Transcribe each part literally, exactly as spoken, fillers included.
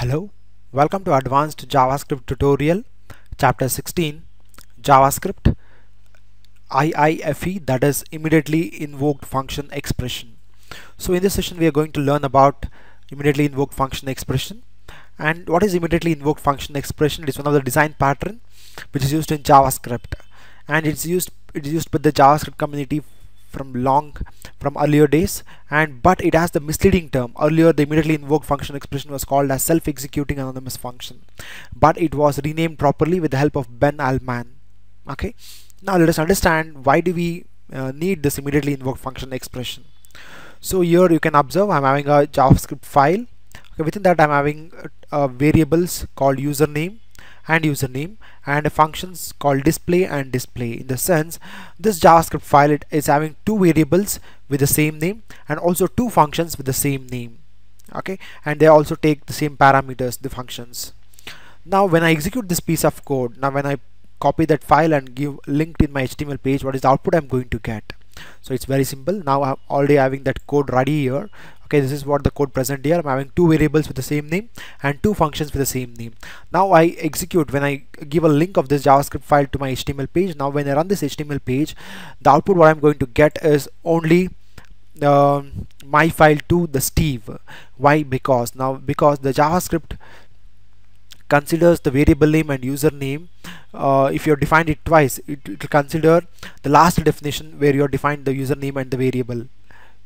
Hello, welcome to Advanced JavaScript Tutorial, Chapter sixteen, JavaScript I I F E, that is Immediately Invoked Function Expression. So in this session we are going to learn about Immediately Invoked Function Expression. And what is Immediately Invoked Function Expression? It is one of the design pattern which is used in JavaScript, and it's used it is used by the JavaScript community from long from earlier days, and but it has the misleading term. Earlier the immediately invoked function expression was called as self-executing anonymous function, but it was renamed properly with the help of Ben Alman. Okay, now let us understand why do we uh, need this immediately invoked function expression. So here you can observe I'm having a JavaScript file. Okay, within that I'm having uh, variables called username and username and functions called display and display. In the sense, this JavaScript file it is having two variables with the same name and also two functions with the same name. Okay, and they also take the same parameters, the functions. Now when I execute this piece of code, now when I copy that file and give linked in my H T M L page, what is the output I'm going to get? So it's very simple. Now I'm already having that code ready here. Okay, this is what the code present here. I'm having two variables with the same name and two functions with the same name. Now I execute when I give a link of this JavaScript file to my H T M L page. Now when I run this H T M L page, the output what I'm going to get is only um, my file to the Steve. Why? Because now because the JavaScript considers the variable name and username. Uh, if you have defined it twice, it will consider the last definition where you have defined the username and the variable,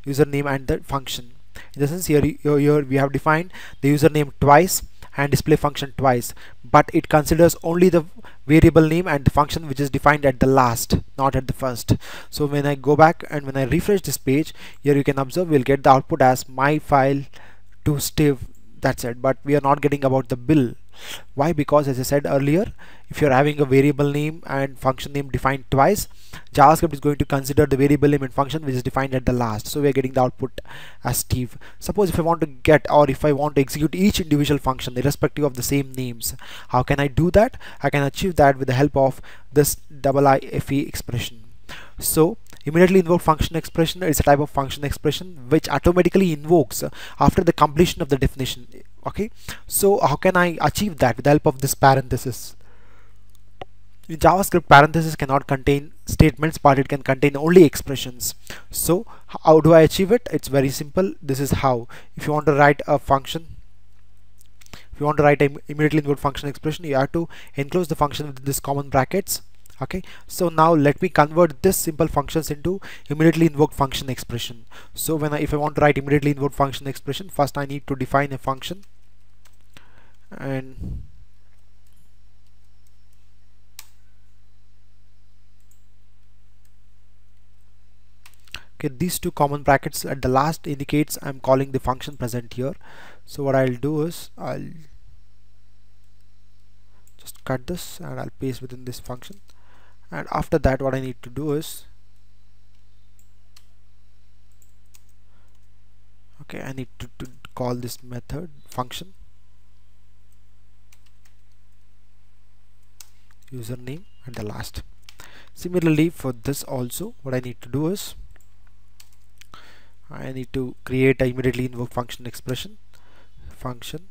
username and the function. In the sense, here, here we have defined the username twice and display function twice, but it considers only the variable name and the function which is defined at the last, not at the first. So when I go back and when I refresh this page, here you can observe we'll get the output as my file to Steve. That's it, but we are not getting about the bill. Why? Because as I said earlier, if you're having a variable name and function name defined twice, JavaScript is going to consider the variable name and function which is defined at the last. So we're getting the output as Steve. Suppose if I want to get or if I want to execute each individual function irrespective of the same names, how can I do that? I can achieve that with the help of this I I F E expression. So immediately invoked function expression is a type of function expression which automatically invokes after the completion of the definition. Okay, so how can I achieve that? With the help of this parenthesis. In JavaScript, parenthesis cannot contain statements, but it can contain only expressions. So how do I achieve it? It's very simple. This is how. If you want to write a function, if you want to write an immediately invoked function expression, you have to enclose the function with this common brackets. Okay, so now let me convert this simple functions into immediately invoked function expression. So when I, if I want to write immediately invoked function expression, first I need to define a function, and okay, these two common brackets at the last indicates I'm calling the function present here. So what I'll do is I'll just cut this and I'll paste within this function, and after that what I need to do is okay I need to, to call this method function username at the last. Similarly for this also what I need to do is I need to create a immediately invoked function expression function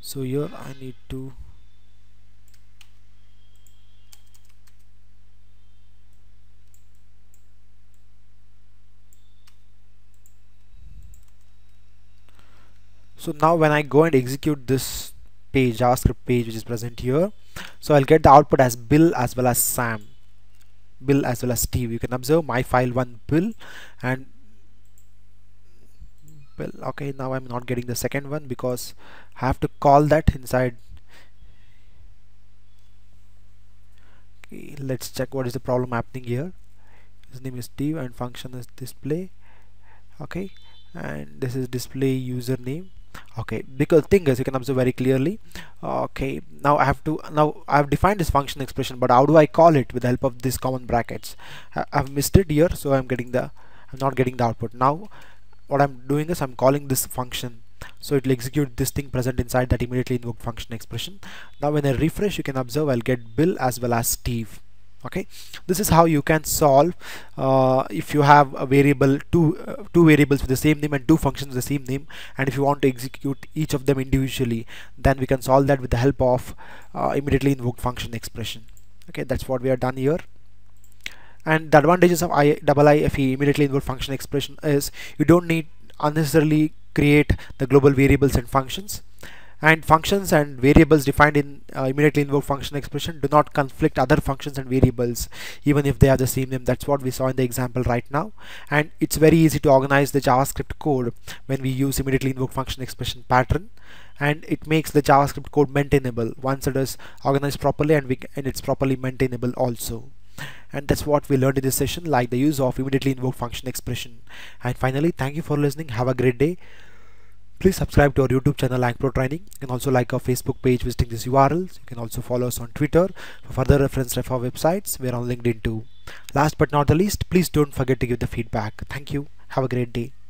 so here I need to so now when I go and execute this page, JavaScript page which is present here, so I'll get the output as Bill as well as Sam, Bill as well as Steve. You can observe my file one Bill and Well, okay, now I'm not getting the second one because I have to call that inside. Okay, let's check what is the problem happening here. His name is Steve and function is display. Okay, and this is display username. Okay, because thing is you can observe very clearly. Okay, now I have to now I have defined this function expression, but how do I call it? With the help of these common brackets. I, I've missed it here, so I'm getting the I'm not getting the output now. What I'm doing is I'm calling this function, so it will execute this thing present inside that immediately invoked function expression. Now when I refresh, you can observe I'll get Bill as well as Steve. Okay, this is how you can solve uh, if you have a variable, two uh, two variables with the same name and two functions with the same name, and if you want to execute each of them individually, then we can solve that with the help of uh, immediately invoked function expression. Okay, that's what we have done here. And the advantages of I I F E immediately invoked function expression is you don't need unnecessarily create the global variables and functions. And functions and variables defined in uh, immediately invoked function expression do not conflict other functions and variables even if they are the same name. That's what we saw in the example right now. And it's very easy to organize the JavaScript code when we use immediately invoked function expression pattern, and it makes the JavaScript code maintainable once it is organized properly, and we and it's properly maintainable also. And that's what we learned in this session, like the use of immediately invoked function expression. And finally, thank you for listening. Have a great day. Please subscribe to our YouTube channel Ankpro Training. You can also like our Facebook page visiting this U R L. You can also follow us on Twitter for further reference to our websites. We are on LinkedIn too. Last but not the least, please don't forget to give the feedback. Thank you. Have a great day.